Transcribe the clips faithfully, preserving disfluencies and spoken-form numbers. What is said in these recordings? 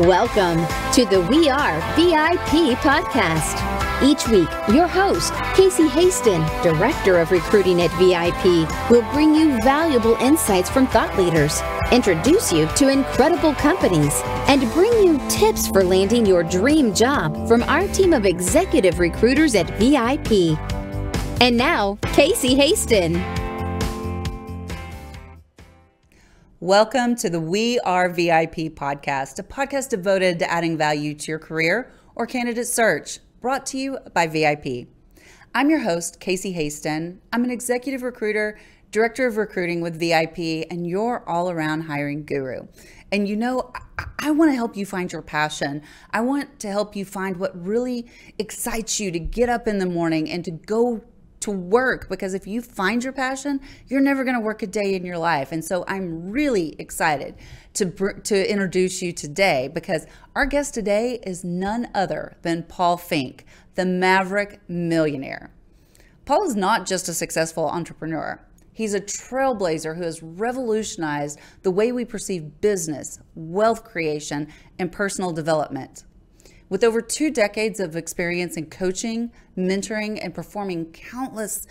Welcome to the We Are V I P Podcast. Each week, your host, Casey Hasten, Director of Recruiting at V I P, will bring you valuable insights from thought leaders, introduce you to incredible companies, and bring you tips for landing your dream job from our team of executive recruiters at V I P. And now, Casey Hasten. Welcome to the We Are V I P Podcast, a podcast devoted to adding value to your career or candidate search, brought to you by V I P. I'm your host, Casey Hasten. I'm an executive recruiter, director of recruiting with V I P, and your all-around hiring guru. And you know, I, I want to help you find your passion. I want to help you find what really excites you to get up in the morning and to go to work, because if you find your passion, you're never going to work a day in your life. And so I'm really excited to to introduce you today, because our guest today is none other than Paul Fink, the Maverick Millionaire. Paul is not just a successful entrepreneur. He's a trailblazer who has revolutionized the way we perceive business, wealth creation, and personal development. With over two decades of experience in coaching, mentoring, and performing countless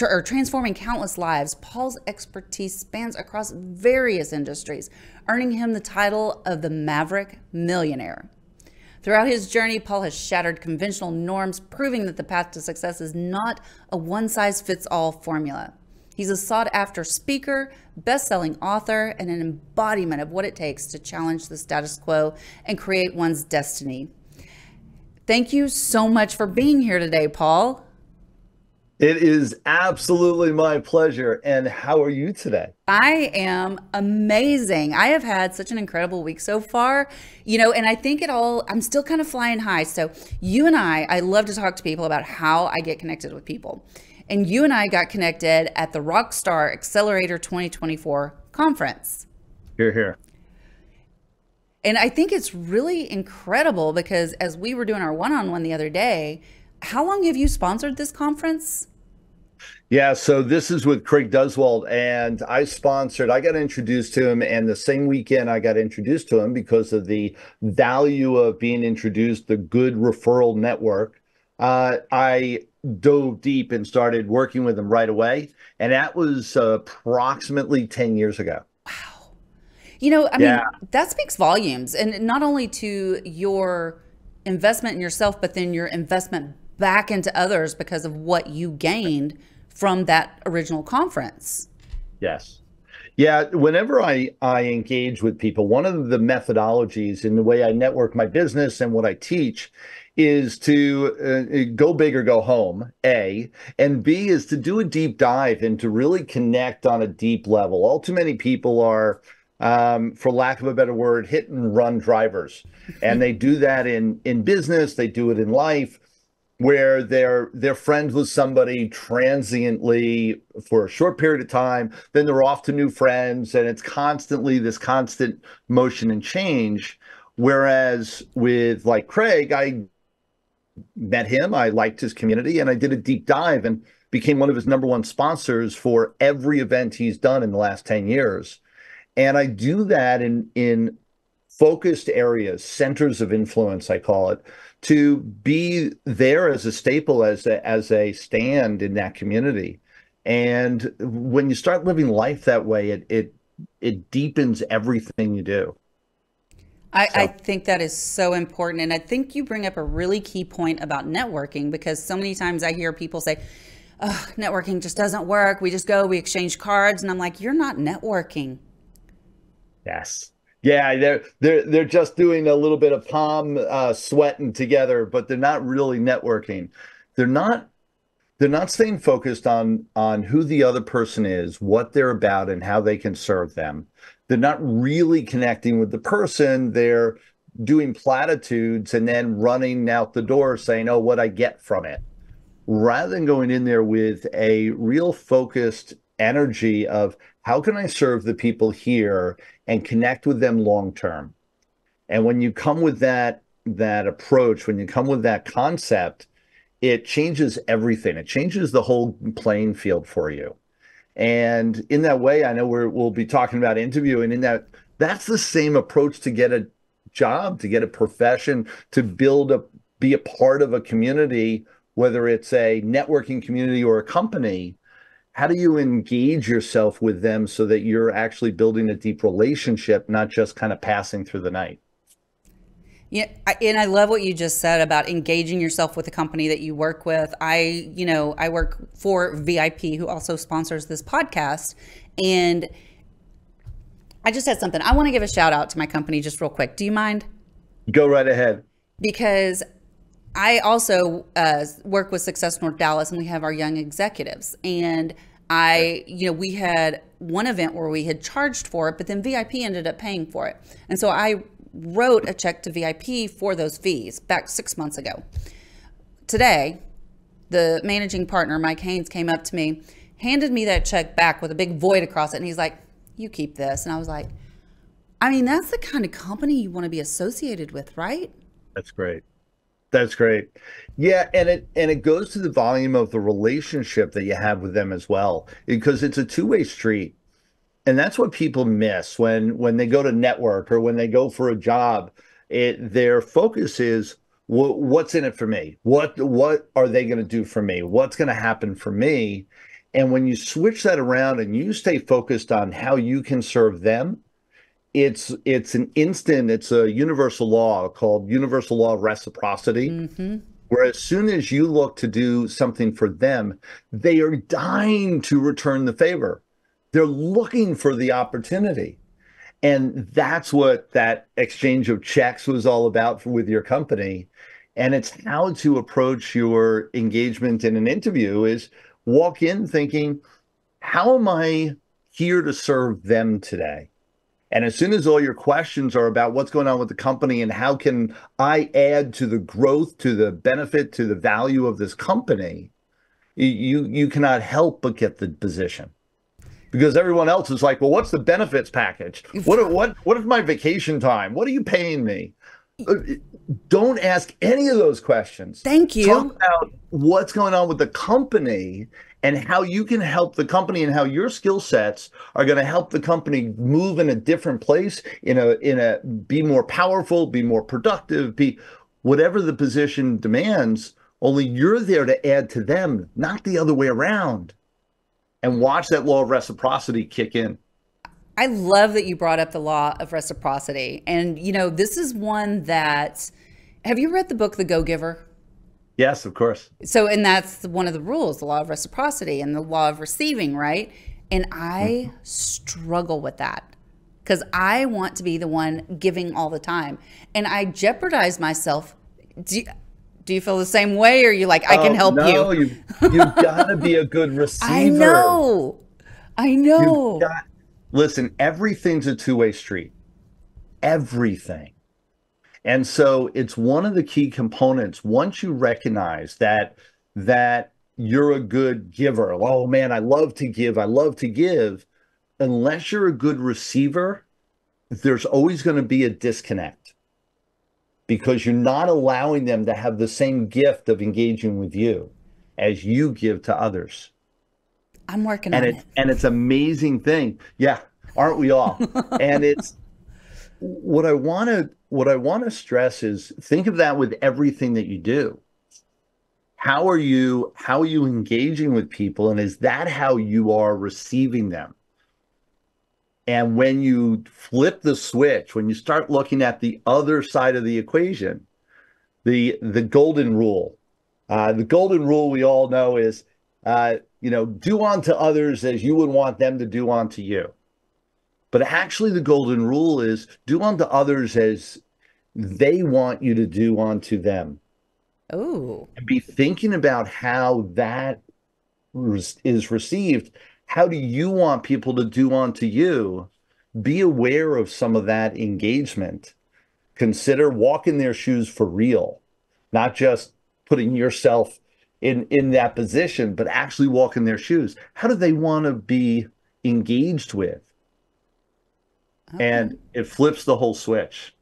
or transforming countless lives, Paul's expertise spans across various industries, earning him the title of the Maverick Millionaire. Throughout his journey, Paul has shattered conventional norms, proving that the path to success is not a one-size-fits-all formula. He's a sought-after speaker, best-selling author, and an embodiment of what it takes to challenge the status quo and create one's destiny. Thank you so much for being here today, Paul. It is absolutely my pleasure. And how are you today? I am amazing. I have had such an incredible week so far, you know, and I think it all, I'm still kind of flying high. So you and I, I love to talk to people about how I get connected with people. And you and I got connected at the Rockstar Accelerator twenty twenty-four conference. Hear, hear. And I think it's really incredible, because as we were doing our one-on-one the other day, how long have you sponsored this conference? Yeah, so this is with Craig Duswald, and I sponsored, I got introduced to him, and the same weekend I got introduced to him because of the value of being introduced, the good referral network. Uh, I dove deep and started working with him right away, and that was uh, approximately ten years ago. You know, I yeah. mean, that speaks volumes, and not only to your investment in yourself, but then your investment back into others because of what you gained from that original conference. Yes. Yeah. Whenever I, I engage with people, one of the methodologies in the way I network my business and what I teach is to uh, go big or go home, A, and B is to do a deep dive and to really connect on a deep level. All too many people are, um for lack of a better word, hit and run drivers, and they do that in in business, they do it in life, where they're they're friends with somebody transiently for a short period of time, then they're off to new friends, and it's constantly this constant motion and change. Whereas with like Craig, I met him, I liked his community, and I did a deep dive and became one of his number one sponsors for every event he's done in the last ten years. And I do that in, in focused areas, centers of influence, I call it, to be there as a staple, as a, as a stand in that community. And when you start living life that way, it, it, it deepens everything you do. I, so. I think that is so important. And I think you bring up a really key point about networking, because so many times I hear people say, oh, networking just doesn't work. We just go, we exchange cards. And I'm like, you're not networking. Yes. Yeah, they're they're they're just doing a little bit of palm uh, sweating together, but they're not really networking. They're not they're not staying focused on on who the other person is, what they're about, and how they can serve them. They're not really connecting with the person. They're doing platitudes and then running out the door saying, "Oh, what I get from it," rather than going in there with a real focused energy of how can I serve the people here and connect with them long term. And when you come with that that approach, when you come with that concept, it changes everything. It changes the whole playing field for you. And in that way, I know we're, we'll be talking about interviewing, in that that's the same approach to get a job, to get a profession, to build a, be a part of a community, whether it's a networking community or a company. How do you engage yourself with them so that you're actually building a deep relationship, not just kind of passing through the night? Yeah, and I love what you just said about engaging yourself with the company that you work with. I, you know, I work for V I P, who also sponsors this podcast, and I just had something. I want to give a shout out to my company just real quick. Do you mind? Go right ahead. Because I also uh, work with Success North Dallas, and we have our young executives. And I, you know, we had one event where we had charged for it, but then V I P ended up paying for it. And so I wrote a check to V I P for those fees back six months ago. Today, the managing partner, Mike Haynes, came up to me, handed me that check back with a big void across it. And he's like, "You keep this." And I was like, I mean, that's the kind of company you want to be associated with, right? That's great. That's great. Yeah, and it and it goes to the volume of the relationship that you have with them as well, because it's a two-way street. And that's what people miss when when they go to network or when they go for a job. It, their focus is wh what's in it for me? What what are they going to do for me? What's going to happen for me? And when you switch that around and you stay focused on how you can serve them, It's it's an instant, it's a universal law called universal law of reciprocity, mm-hmm. where as soon as you look to do something for them, they are dying to return the favor. They're looking for the opportunity. And that's what that exchange of checks was all about for, with your company. And it's how to approach your engagement in an interview is walk in thinking, how am I here to serve them today? And as soon as all your questions are about what's going on with the company and how can I add to the growth, to the benefit, to the value of this company, you, you cannot help but get the position. Because everyone else is like, well, what's the benefits package? What, what, what is my vacation time? What are you paying me? Don't ask any of those questions. Thank you. Talk about what's going on with the company and how you can help the company and how your skill sets are going to help the company move in a different place, in a, in a, be more powerful, be more productive, be whatever the position demands, only you're there to add to them, not the other way around. And watch that law of reciprocity kick in. I love that you brought up the law of reciprocity. And, you know, this is one that, have you read the book, The Go-Giver? Yes, of course. So, and that's one of the rules, the law of reciprocity and the law of receiving, right? And I mm-hmm. struggle with that because I want to be the one giving all the time. And I jeopardize myself. Do you, do you feel the same way? Or are you like, I oh, can help no, you? you you've got to be a good receiver. I know. I know. You've got, listen, everything's a two-way street. Everything. And so it's one of the key components. Once you recognize that that you're a good giver, oh man, I love to give, I love to give. Unless you're a good receiver, there's always going to be a disconnect because you're not allowing them to have the same gift of engaging with you as you give to others. I'm working on it. And it's an amazing thing. Yeah, aren't we all? And it's what I want to What I want to stress is think of that with everything that you do. How are you, how are you engaging with people? And is that how you are receiving them? And when you flip the switch, when you start looking at the other side of the equation, the, the golden rule, uh, the golden rule we all know is, uh, you know, do unto others as you would want them to do unto you. But actually, the golden rule is do unto others as they want you to do unto them. Oh. And be thinking about how that is received. How do you want people to do unto you? Be aware of some of that engagement. Consider walk in their shoes for real, not just putting yourself in, in that position, but actually walk in their shoes. How do they want to be engaged with? Okay. And it flips the whole switch.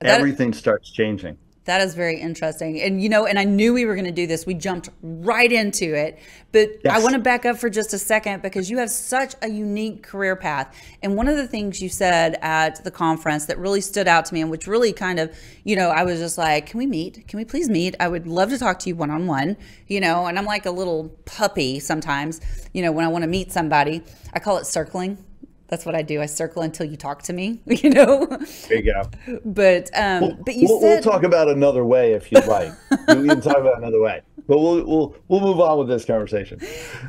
That, Everything starts changing. That is very interesting. And, you know, and I knew we were going to do this. We jumped right into it. But yes. I want to back up for just a second because you have such a unique career path. And one of the things you said at the conference that really stood out to me and which really kind of, you know, I was just like, can we meet? Can we please meet? I would love to talk to you one-on-one, you know, and I'm like a little puppy sometimes, you know, when I want to meet somebody. I call it circling. That's what I do. I circle until you talk to me, you know? There you go. But, um, we'll, but you we'll, said... We'll talk about another way if you'd like. We can talk about another way. But we'll, we'll, we'll move on with this conversation.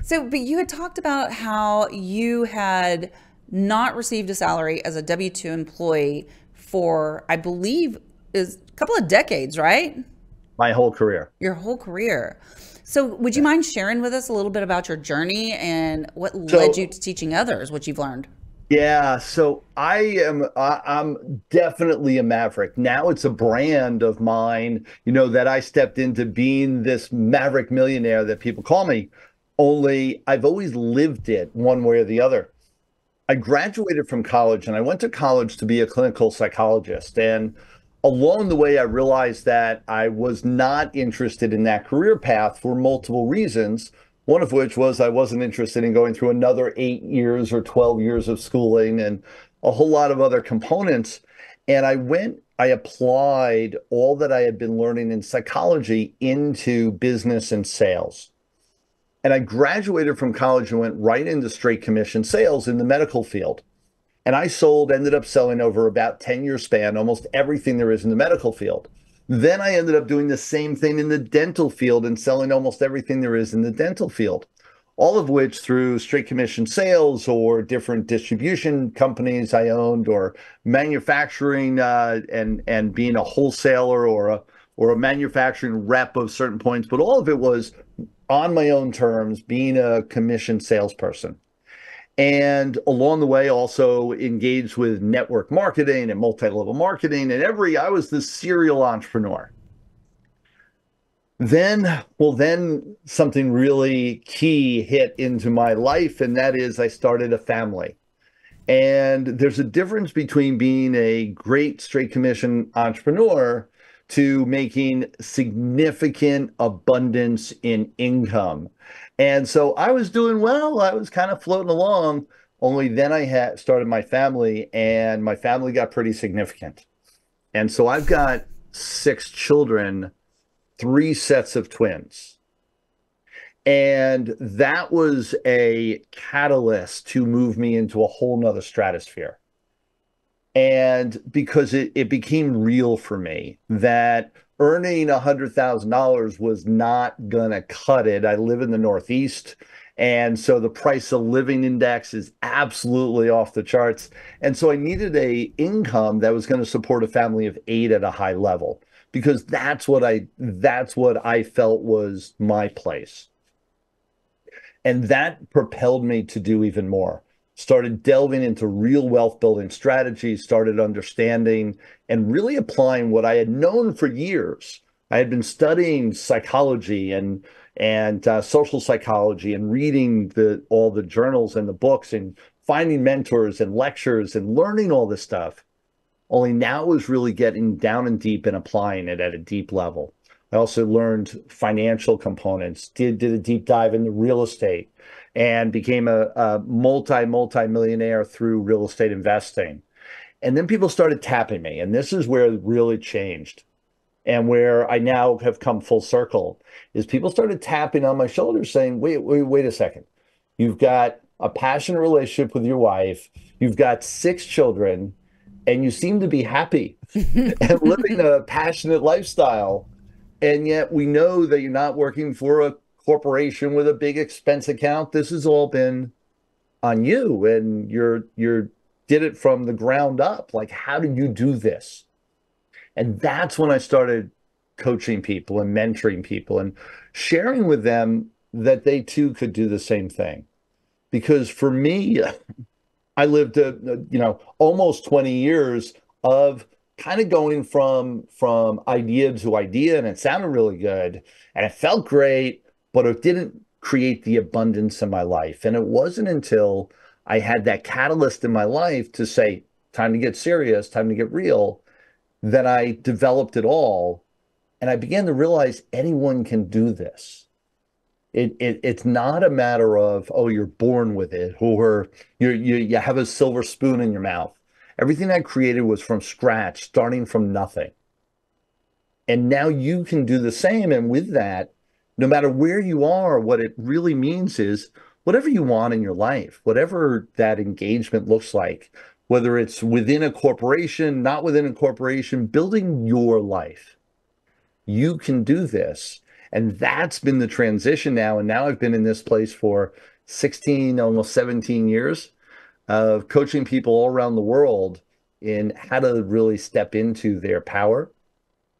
So, but you had talked about how you had not received a salary as a W two employee for, I believe, is a couple of decades, right? My whole career. Your whole career. So would you mind sharing with us a little bit about your journey and what so, led you to teaching others what you've learned? Yeah, so I am I, I'm definitely a maverick. Now it's a brand of mine, you know, that I stepped into being this maverick millionaire that people call me, only I've always lived it one way or the other. I graduated from college and I went to college to be a clinical psychologist. And along the way, I realized that I was not interested in that career path for multiple reasons. One of which was I wasn't interested in going through another eight years or twelve years of schooling and a whole lot of other components. And I went, I applied all that I had been learning in psychology into business and sales. And I graduated from college and went right into straight commission sales in the medical field. And I sold, ended up selling over about ten year span, almost everything there is in the medical field. Then I ended up doing the same thing in the dental field and selling almost everything there is in the dental field, all of which through straight commission sales or different distribution companies I owned or manufacturing uh, and, and being a wholesaler or a, or a manufacturing rep of certain points. But all of it was on my own terms, being a commission salesperson. And along the way, also engaged with network marketing and multi-level marketing and every, I was the serial entrepreneur. Then, well, then something really key hit into my life, and that is I started a family. And there's a difference between being a great straight commission entrepreneur to making significant abundance in income. And so I was doing well, I was kind of floating along, only then I had started my family and my family got pretty significant. And so I've got six children, three sets of twins. And that was a catalyst to move me into a whole nother stratosphere. And because it, it became real for me that earning one hundred thousand dollars was not going to cut it. I live in the Northeast, and so the price of living index is absolutely off the charts. And so I needed a income that was going to support a family of eight at a high level, because that's what I, that's what I felt was my place. And that propelled me to do even more. Started delving into real wealth building strategies, started understanding and really applying what I had known for years. I had been studying psychology and and uh, social psychology and reading the all the journals and the books and finding mentors and lectures and learning all this stuff. Only now it was really getting down and deep and applying it at a deep level. I also learned financial components, did, did a deep dive into real estate, and became a, a multi, multi-millionaire through real estate investing. And then people started tapping me, and this is where it really changed. And where I now have come full circle is people started tapping on my shoulders saying, wait, wait, wait a second. You've got a passionate relationship with your wife. You've got six children, and you seem to be happy and living a passionate lifestyle. And yet we know that you're not working for a corporation with a big expense account. This has all been on you, and you're you're did it from the ground up. Like, how did you do this? And that's when I started coaching people and mentoring people and sharing with them that they too could do the same thing. Because for me, I lived a, you know, almost twenty years of kind of going from from idea to idea, and it sounded really good and it felt great, but it didn't create the abundance in my life. And it wasn't until I had that catalyst in my life to say, time to get serious, time to get real, that I developed it all And I began to realize anyone can do this. It, it it's not a matter of, oh, you're born with it, or you you you have a silver spoon in your mouth. Everything I created was from scratch, starting from nothing. And now you can do the same. And with that, no matter where you are, what it really means is whatever you want in your life, whatever that engagement looks like, whether it's within a corporation, not within a corporation, building your life, you can do this. And that's been the transition now. And now I've been in this place for sixteen, almost seventeen years of coaching people all around the world in how to really step into their power,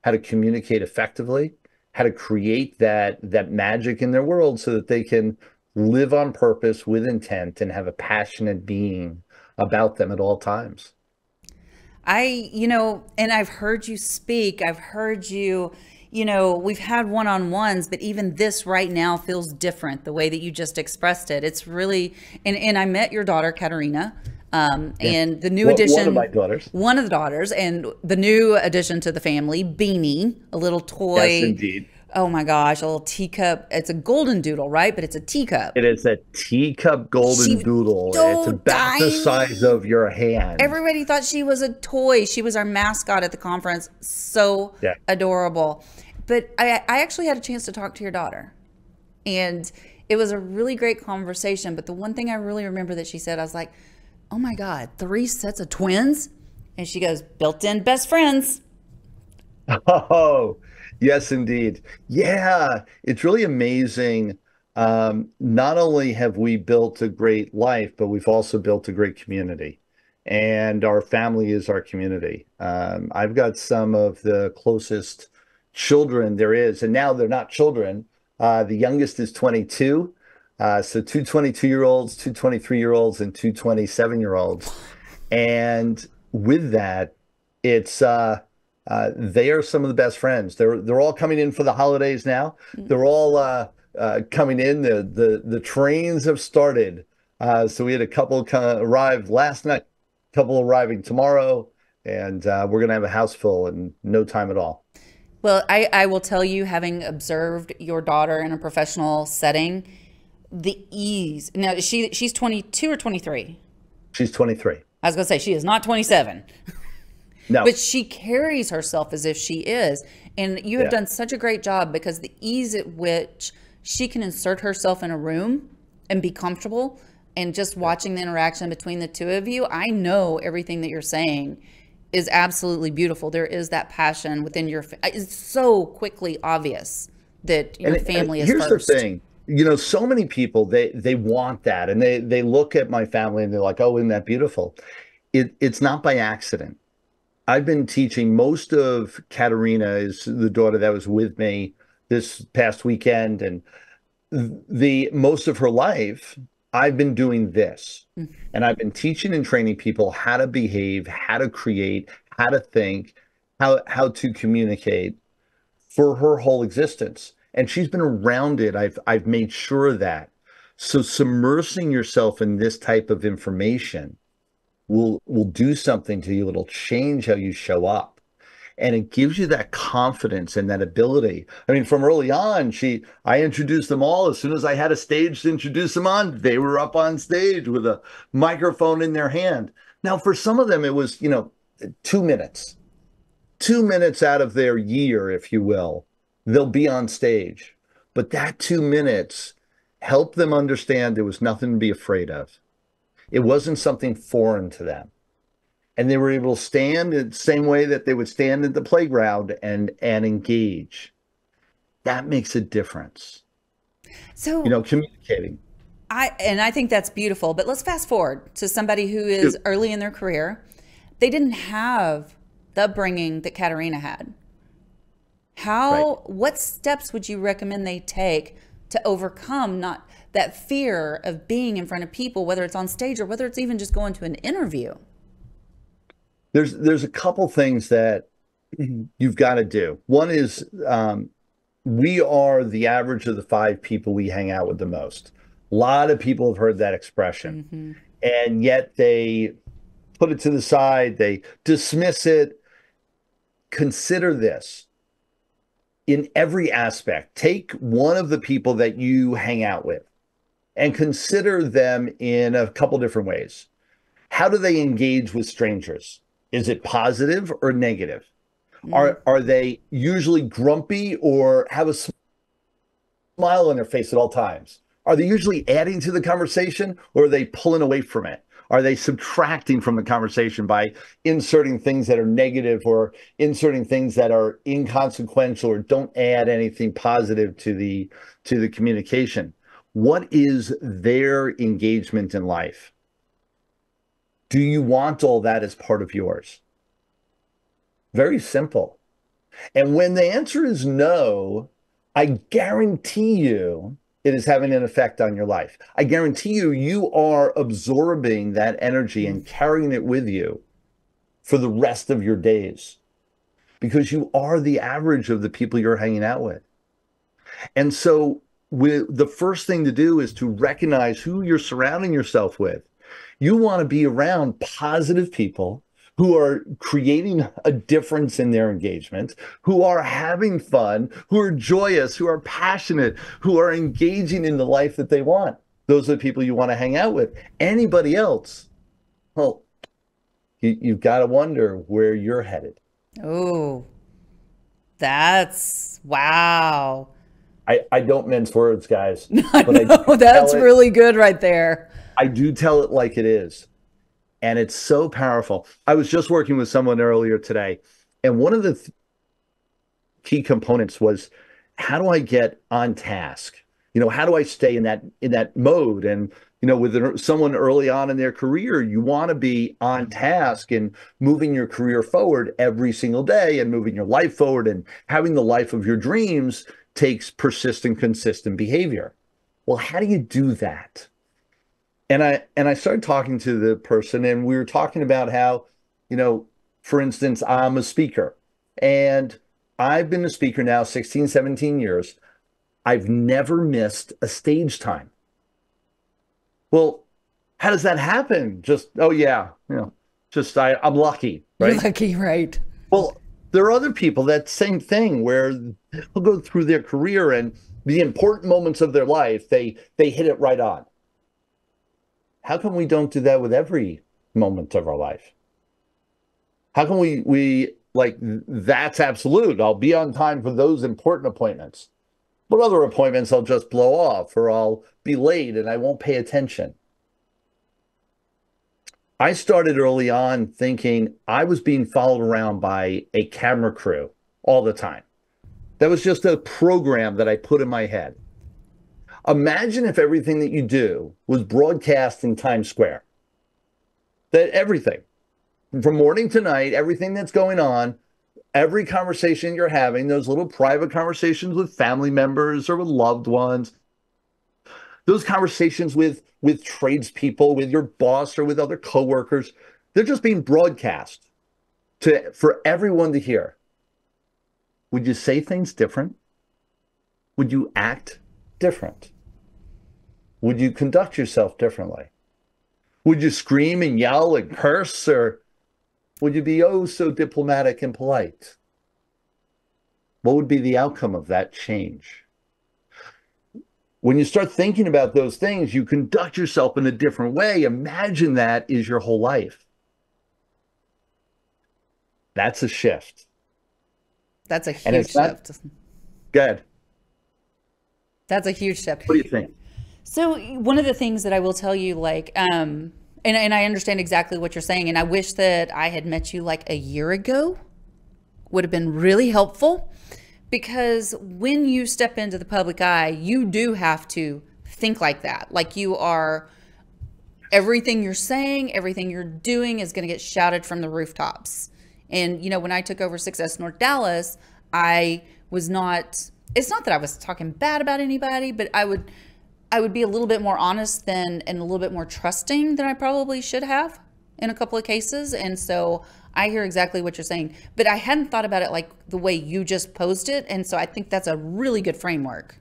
how to communicate effectively, how to create that, that magic in their world so that they can live on purpose with intent and have a passionate being about them at all times. I, you know, and I've heard you speak, I've heard you, you know, we've had one-on-ones, but even this right now feels different, the way that you just expressed it. It's really, and, and I met your daughter, Katarina, Um, yeah. and the new addition, one of my daughters, one of the daughters, and the new addition to the family, Beanie, a little toy. Yes, indeed. Oh my gosh, a little teacup. It's a golden doodle, right? But it's a teacup. It is a teacup golden she doodle. It's about the size of your hand. Everybody thought she was a toy. She was our mascot at the conference. So yeah. adorable. But I, I actually had a chance to talk to your daughter, and it was a really great conversation. But the one thing I really remember that she said, I was like, oh my God, three sets of twins? And she goes, built-in best friends. Oh, yes, indeed. Yeah, it's really amazing. Um, not only have we built a great life, but we've also built a great community. And our family is our community. Um, I've got some of the closest children there is, and now they're not children. Uh, the youngest is twenty-two. Uh, so two twenty-two-year-olds, two twenty-three-year-olds, and two twenty-seven-year-olds. And with that, it's uh, uh, they are some of the best friends. They're they're all coming in for the holidays now. They're all uh, uh, coming in. The, the, the trains have started. Uh, so we had a couple arrive last night, couple arriving tomorrow, and uh, we're going to have a house full in no time at all. Well, I, I will tell you, having observed your daughter in a professional setting, the ease. Now, she she's twenty-two or twenty-three? She's twenty-three. I was going to say, she is not twenty-seven. No. But she carries herself as if she is. And you have yeah. done such a great job, because the ease at which she can insert herself in a room and be comfortable, and just watching the interaction between the two of you, I know everything that you're saying is absolutely beautiful. There is that passion within your family. It's so quickly obvious that your and, family and is here's first. Here's the thing. You know, so many people, they they want that, and they they look at my family and they're like, oh, isn't that beautiful? It, it's not by accident. I've been teaching most of Katarina, is the daughter that was with me this past weekend, and the most of her life, I've been doing this. Mm-hmm. And I've been teaching and training people how to behave, how to create, how to think, how how to communicate for her whole existence. And she's been around it. I've I've made sure of that. So submersing yourself in this type of information will will do something to you. It'll change how you show up. And it gives you that confidence and that ability. I mean, from early on, she I introduced them all. As soon as I had a stage to introduce them on, they were up on stage with a microphone in their hand. Now, for some of them, it was, you know, two minutes. Two minutes out of their year, if you will. They'll be on stage, but that two minutes helped them understand there was nothing to be afraid of. It wasn't something foreign to them. And they were able to stand in the same way that they would stand at the playground and, and engage. That makes a difference. So, you know, communicating. I, and I think that's beautiful, but let's fast forward to somebody who is early in their career. They didn't have the upbringing that Katarina had. How, right. What steps would you recommend they take to overcome not that fear of being in front of people, whether it's on stage or whether it's even just going to an interview? There's, there's a couple things that you've got to do. One is um, we are the average of the five people we hang out with the most. A lot of people have heard that expression, mm-hmm. and yet they put it to the side. They dismiss it. Consider this. in every aspect. Take one of the people that you hang out with and consider them in a couple different ways. How do they engage with strangers? Is it positive or negative? Mm. Are are they usually grumpy or have a smile on their face at all times? Are they usually adding to the conversation, or are they pulling away from it? Are they subtracting from the conversation by inserting things that are negative or inserting things that are inconsequential or don't add anything positive to the to the communication? What is their engagement in life? Do you want all that as part of yours? Very simple. And when the answer is no, I guarantee you it is having an effect on your life. I guarantee you, you are absorbing that energy and carrying it with you for the rest of your days, because you are the average of the people you're hanging out with. And so we, the first thing to do is to recognize who you're surrounding yourself with. You want to be around positive people who are creating a difference in their engagement, who are having fun, who are joyous, who are passionate, who are engaging in the life that they want. Those are the people you want to hang out with. Anybody else, well, you, you've got to wonder where you're headed. Oh, that's, wow. I, I don't mince words, guys. But no, that's really good right there. I do tell it like it is. And it's so powerful. I was just working with someone earlier today, and one of the th key components was, how do I get on task? You know, how do I stay in that in that mode? And, you know, with someone early on in their career, you want to be on task and moving your career forward every single day and moving your life forward, and having the life of your dreams takes persistent, consistent behavior. Well, how do you do that? And I and I started talking to the person, and we were talking about how, you know, for instance, I'm a speaker, and I've been a speaker now sixteen, seventeen years. I've never missed a stage time. Well, how does that happen? Just, oh, yeah, you know, just I, I'm lucky, right? You're lucky, right. Well, there are other people, that same thing, where they'll go through their career and the important moments of their life, they they hit it right on. How come we don't do that with every moment of our life? How can we, we like, that's absolute. I'll be on time for those important appointments. But other appointments I'll just blow off, or I'll be late and I won't pay attention. I started early on thinking I was being followed around by a camera crew all the time. That was just a program that I put in my head. Imagine if everything that you do was broadcast in Times Square. That everything, from morning to night, everything that's going on, every conversation you're having, those little private conversations with family members or with loved ones, those conversations with, with tradespeople, with your boss or with other coworkers, they're just being broadcast to, for everyone to hear. Would you say things different? Would you act different? Would you conduct yourself differently? Would you scream and yell and curse, or would you be oh so diplomatic and polite? What would be the outcome of that change? When you start thinking about those things, you conduct yourself in a different way. Imagine that is your whole life. That's a shift. That's a huge shift. Good. That's a huge step. What do you think? So one of the things that I will tell you, like, um, and, and I understand exactly what you're saying, and I wish that I had met you like a year ago. Would have been really helpful, because when you step into the public eye, you do have to think like that. Like, you are, everything you're saying, everything you're doing is going to get shouted from the rooftops. And, you know, when I took over Success North Dallas, I was not... It's not that I was talking bad about anybody, but I would I would be a little bit more honest than, and a little bit more trusting than I probably should have in a couple of cases. And so I hear exactly what you're saying, but I hadn't thought about it like the way you just posed it. And so I think that's a really good framework.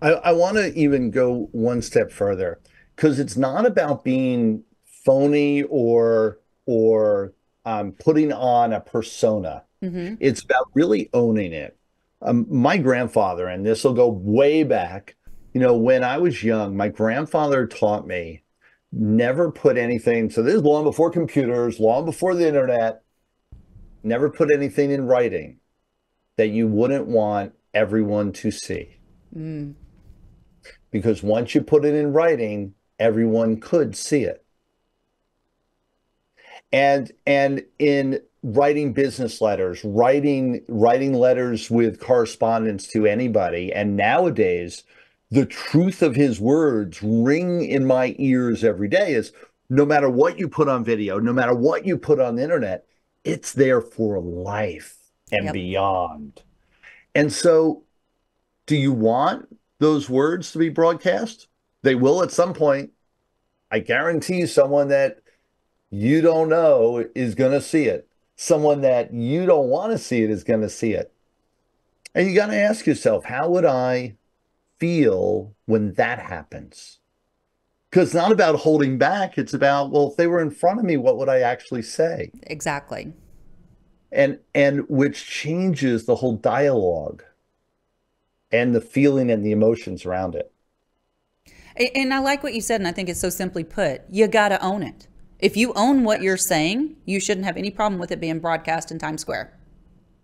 I, I want to even go one step further, because it's not about being phony or, or um, putting on a persona. Mm-hmm. It's about really owning it. um, my grandfather, and this will go way back, you know, when I was young, my grandfather taught me never put anything, so this is long before computers, long before the internet, never put anything in writing that you wouldn't want everyone to see. Mm. Because once you put it in writing, everyone could see it. And and in writing business letters, writing writing letters with correspondence to anybody, and nowadays the truth of his words ring in my ears every day is, no matter what you put on video, no matter what you put on the internet, it's there for life and yep. beyond. And so, do you want those words to be broadcast? They will at some point. I guarantee you someone that you don't know is going to see it. Someone that you don't want to see it is going to see it. And you got to ask yourself, how would I feel when that happens? Because it's not about holding back. It's about, well, if they were in front of me, what would I actually say? Exactly. And, and which changes the whole dialogue and the feeling and the emotions around it. And I like what you said, and I think it's so simply put. You got to own it. If you own what you're saying, you shouldn't have any problem with it being broadcast in Times Square.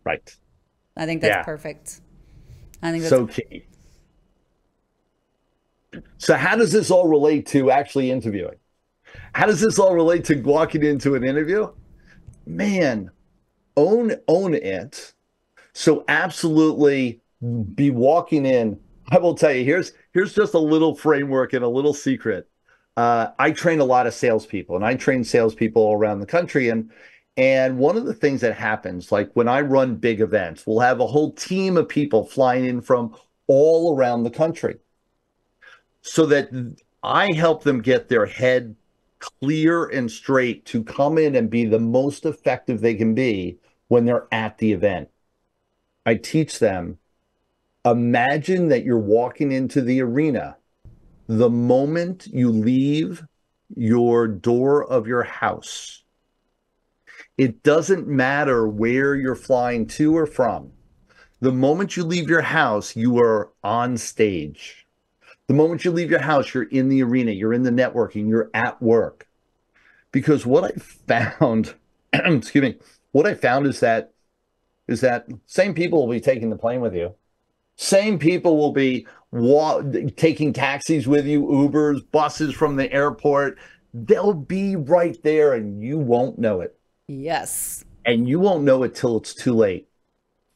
Right. I think that's yeah. perfect. I think that's so key. So how does this all relate to actually interviewing? How does this all relate to walking into an interview? Man, own own it. So absolutely be walking in. I will tell you, here's here's just a little framework and a little secret. Uh, I train a lot of salespeople, and I train salespeople all around the country. And and one of the things that happens, like when I run big events, we'll have a whole team of people flying in from all around the country, so that I help them get their head clear and straight to come in and be the most effective they can be when they're at the event. I teach them, imagine that you're walking into the arena. The moment you leave your door of your house, it doesn't matter where you're flying to or from. The moment you leave your house, you are on stage. The moment you leave your house, you're in the arena, you're in the networking, you're at work. Because what I found, excuse me, what I found is that, is that same people will be taking the plane with you. Same people will be wa- taking taxis with you, Ubers, buses from the airport. They'll be right there and you won't know it. Yes. And you won't know it till it's too late.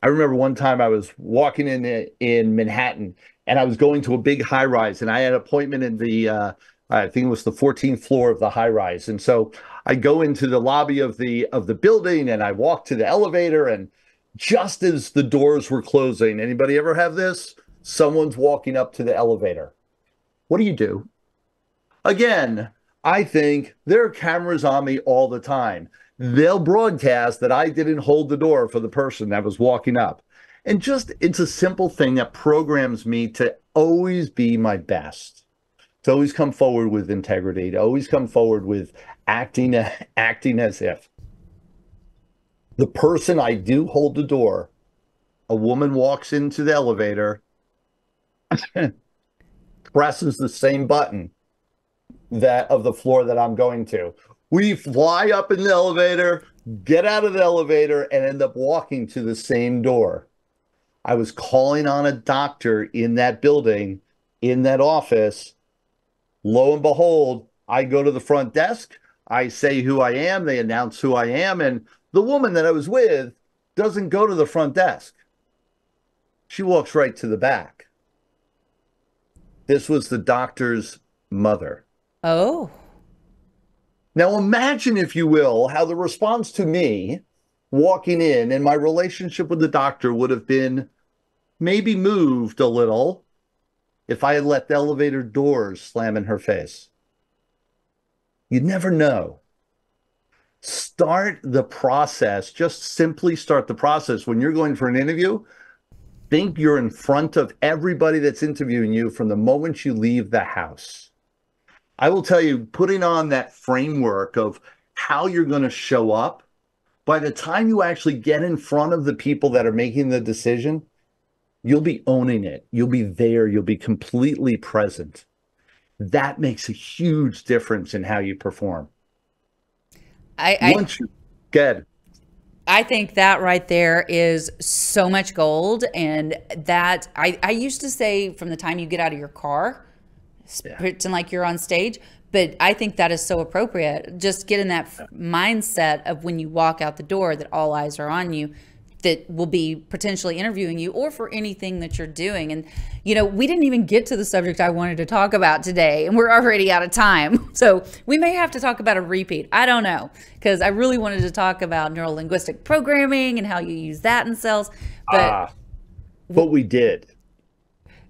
I remember one time I was walking in in Manhattan, and I was going to a big high rise, and I had an appointment in the, uh, I think it was the fourteenth floor of the high rise. And so I go into the lobby of the of the building, and I walk to the elevator, and just as the doors were closing, anybody ever have this? Someone's walking up to the elevator. What do you do? Again, I think there are cameras on me all the time. They'll broadcast that I didn't hold the door for the person that was walking up. And just, it's a simple thing that programs me to always be my best, to always come forward with integrity, to always come forward with acting, acting as if. The person I do hold the door, a woman walks into the elevator, presses the same button that of the floor that I'm going to. We fly up in the elevator, get out of the elevator, and end up walking to the same door. I was calling on a doctor in that building, in that office. Lo and behold, I go to the front desk. I say who I am. They announce who I am. And the woman that I was with doesn't go to the front desk. She walks right to the back. This was the doctor's mother. Oh. Now imagine, if you will, how the response to me walking in and my relationship with the doctor would have been maybe moved a little if I had let the elevator doors slam in her face. You'd never know. Start the process. Just simply start the process. When you're going for an interview, think you're in front of everybody that's interviewing you from the moment you leave the house. I will tell you, putting on that framework of how you're going to show up, by the time you actually get in front of the people that are making the decision, You'll be owning it. You'll be there. You'll be completely present. That makes a huge difference in how you perform. I, I Once you get. I think that right there is so much gold. And that I, I used to say, from the time you get out of your car, yeah. pretend like you're on stage. But I think that is so appropriate. Just getting that f mindset of when you walk out the door that all eyes are on you, that will be potentially interviewing you, or for anything that you're doing. And, you know, we didn't even get to the subject I wanted to talk about today, and we're already out of time. So we may have to talk about a repeat. I don't know, because I really wanted to talk about neurolinguistic programming and how you use that in sales. But, uh, but we did.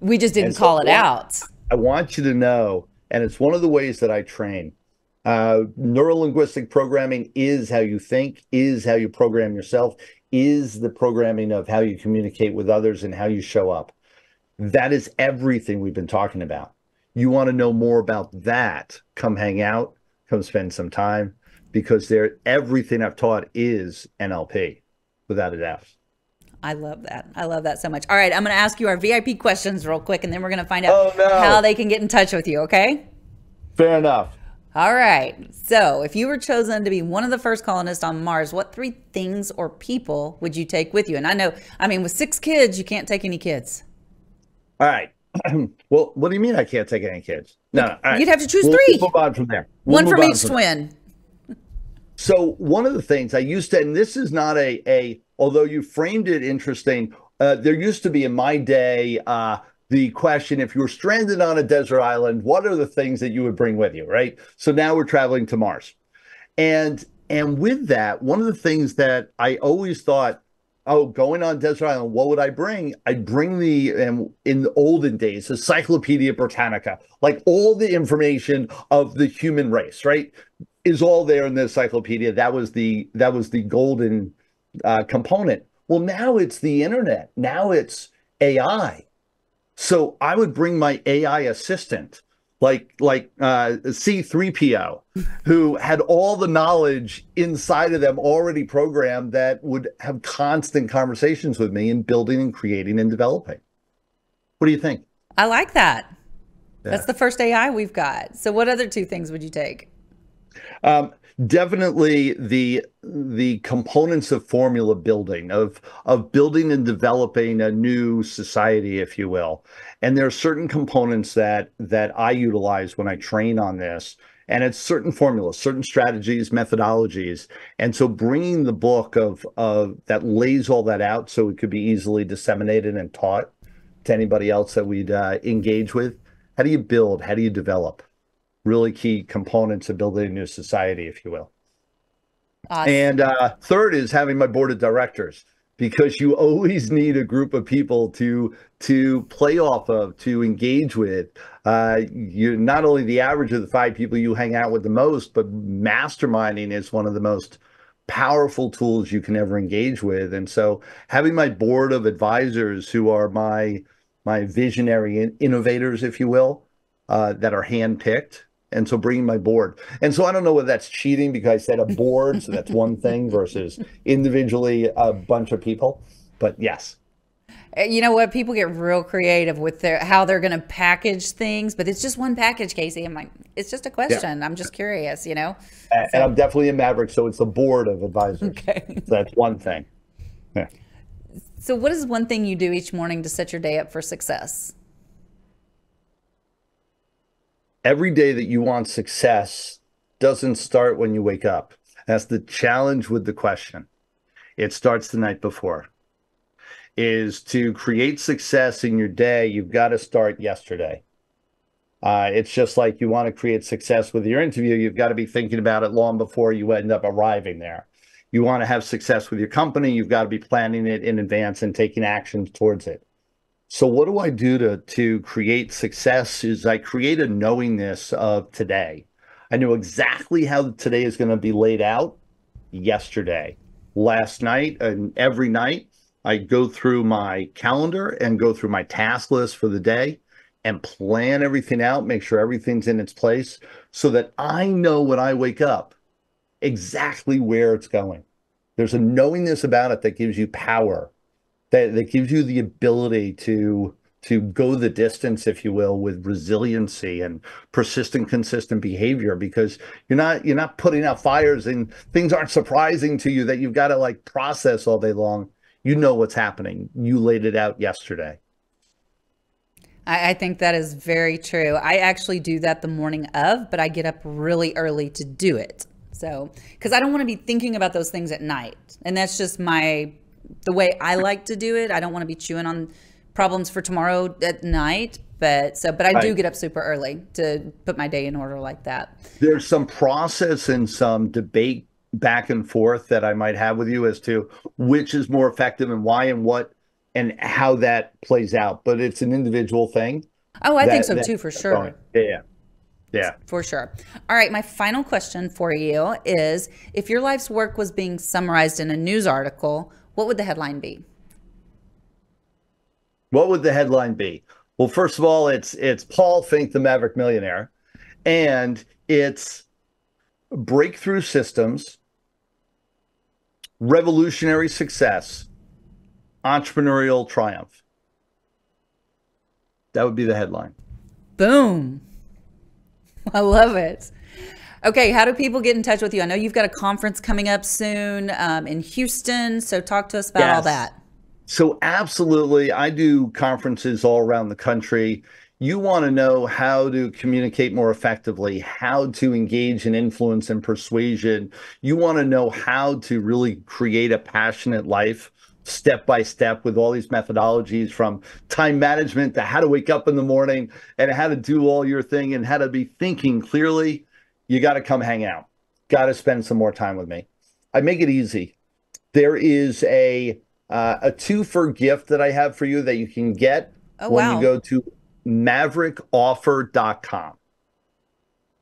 We just didn't call it out. I want you to know, and it's one of the ways that I train. Uh, neurolinguistic programming is how you think, is how you program yourself, is the programming of how you communicate with others and how you show up. That is everything we've been talking about. You want to know more about that, come hang out, come spend some time, because there, everything I've taught is N L P, without a doubt. I love that. I love that so much. All right, I'm going to ask you our V I P questions real quick, and then we're going to find out oh, no. how they can get in touch with you, okay? Fair enough. All right. So if you were chosen to be one of the first colonists on Mars, what three things or people would you take with you? And I know, I mean, with six kids, you can't take any kids. All right. Well, what do you mean I can't take any kids? No, no. All right. You'd have to choose we'll, three. We'll move on from there. We'll one from on each from twin. There. So one of the things I used to, and this is not a, a although you framed it interesting, uh, there used to be in my day, uh, the question, if you were stranded on a desert island, what are the things that you would bring with you, right? So now we're traveling to Mars. And, and with that, one of the things that I always thought, oh, going on desert island, what would I bring? I'd bring the, and in the olden days, Encyclopedia Britannica, like all the information of the human race, right? Is all there in the encyclopedia. That was the, that was the golden uh, component. Well, now it's the internet. Now it's A I. So I would bring my A I assistant, like like uh, C three P O, who had all the knowledge inside of them already programmed, that would have constant conversations with me in building and creating and developing. What do you think? I like that. Yeah. That's the first A I we've got. So what other two things would you take? Um, definitely the the components of formula building, of of building and developing a new society, if you will. And there are certain components that that I utilize when I train on this, and it's certain formulas, certain strategies, methodologies. And so bringing the book of of that lays all that out, so it could be easily disseminated and taught to anybody else that we'd uh, engage with. How do you build? How do you develop? Really key components of building a new society, if you will. Awesome. And uh, third is having my board of directors, because you always need a group of people to to play off of, to engage with. Uh, you're not only the average of the five people you hang out with the most, but masterminding is one of the most powerful tools you can ever engage with. And so having my board of advisors, who are my, my visionary in innovators, if you will, uh, that are handpicked. And so bringing my board. And so I don't know whether that's cheating, because I said a board, so that's one thing, versus individually a bunch of people. But yes. You know what? People get real creative with their, how they're going to package things, but it's just one package, Casey. I'm like, it's just a question. Yeah. I'm just curious, you know? And, so. and I'm definitely a maverick, so it's a board of advisors. Okay. So that's one thing. Yeah. So what is one thing you do each morning to set your day up for success? Every day that you want success doesn't start when you wake up. That's the challenge with the question. It starts the night before. Is to create success in your day, you've got to start yesterday. Uh, it's just like you want to create success with your interview, you've got to be thinking about it long before you end up arriving there. You want to have success with your company, you've got to be planning it in advance and taking actions towards it. So what do I do to, to create success is I create a knowingness of today. I know exactly how today is going to be laid out yesterday, last night, and every night I go through my calendar and go through my task list for the day and plan everything out, make sure everything's in its place, so that I know when I wake up exactly where it's going. There's a knowingness about it that gives you power that, that gives you the ability to to go the distance, if you will, with resiliency and persistent, consistent behavior, because you're not you're not putting out fires and things aren't surprising to you that you've got to like process all day long. You know what's happening. You laid it out yesterday. I, I think that is very true. I actually do that the morning of, but I get up really early to do it. So, because I don't want to be thinking about those things at night. And that's just my, the way I like to do it. I don't want to be chewing on problems for tomorrow at night, but so, but I do get up super early to put my day in order like that. There's some process and some debate back and forth that I might have with you as to which is more effective and why and what and how that plays out, but it's an individual thing. Oh, I that, think so that, too, for sure. Going. Yeah, yeah. For sure. All right, my final question for you is, if your life's work was being summarized in a news article, what would the headline be? What would the headline be? Well, first of all, it's it's Paul Fink, the Maverick Millionaire, and it's breakthrough systems, revolutionary success, entrepreneurial triumph. That would be the headline. Boom. I love it. Okay, how do people get in touch with you? I know you've got a conference coming up soon um, in Houston, so talk to us about yes. all that. So absolutely, I do conferences all around the country. You want to know how to communicate more effectively, how to engage in influence and persuasion. You want to know how to really create a passionate life step by step with all these methodologies, from time management to how to wake up in the morning and how to do all your thing and how to be thinking clearly. You got to come hang out. Got to spend some more time with me. I make it easy. There is a Uh, a two-for gift that I have for you that you can get oh, when wow. you go to maverick offer dot com.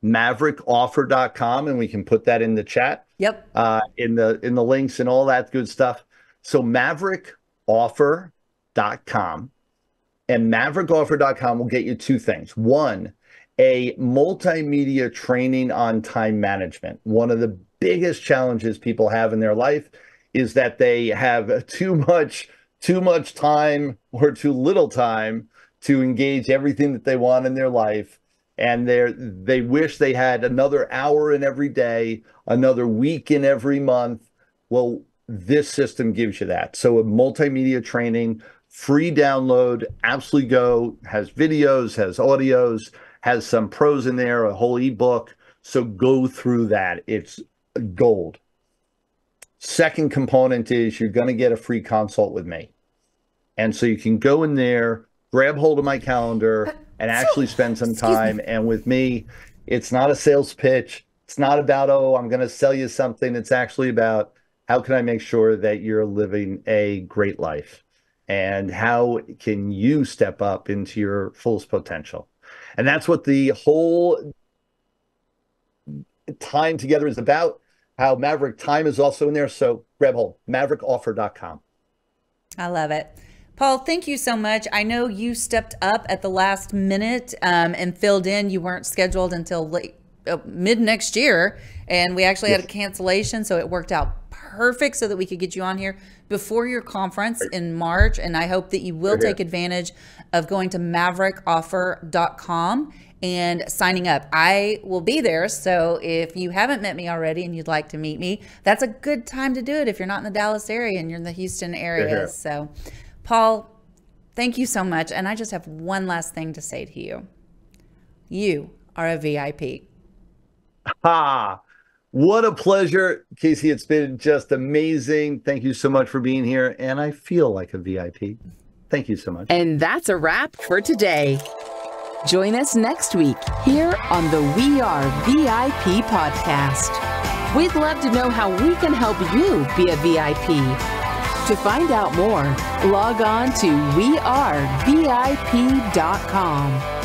maverick offer dot com, and we can put that in the chat. Yep. Uh, in the in the links and all that good stuff. So maverick offer dot com, and maverick offer dot com will get you two things. One, a multimedia training on time management. One of the biggest challenges people have in their life is that they have too much, too much time or too little time to engage everything that they want in their life. And they they wish they had another hour in every day, another week in every month. Well, this system gives you that. So a multimedia training, free download, absolutely go, has videos, has audios, has some pros in there, a whole ebook. So go through that, it's gold. Second component is you're going to get a free consult with me. And so you can go in there, grab hold of my calendar, and actually spend some time. And with me, it's not a sales pitch. It's not about, oh, I'm going to sell you something. It's actually about, how can I make sure that you're living a great life? And how can you step up into your fullest potential? And that's what the whole time together is about. How Maverick time is also in there. So grab hold, maverick offer dot com. I love it. Paul, thank you so much. I know you stepped up at the last minute um, and filled in. You weren't scheduled until late, uh, mid next year. And we actually yes. had a cancellation. So it worked out perfect so that we could get you on here before your conference in March. And I hope that you will right take advantage of going to maverick offer dot com and signing up. I will be there, so if you haven't met me already and you'd like to meet me, that's a good time to do it if you're not in the Dallas area and you're in the Houston area. Yeah. So, Paul, thank you so much. And I just have one last thing to say to you. You are a V I P. Ha! What a pleasure, Casey. It's been just amazing. Thank you so much for being here, and I feel like a V I P. Thank you so much. And that's a wrap for today. Join us next week here on the We Are V I P podcast. We'd love to know how we can help you be a V I P. To find out more, log on to we are V I P dot com.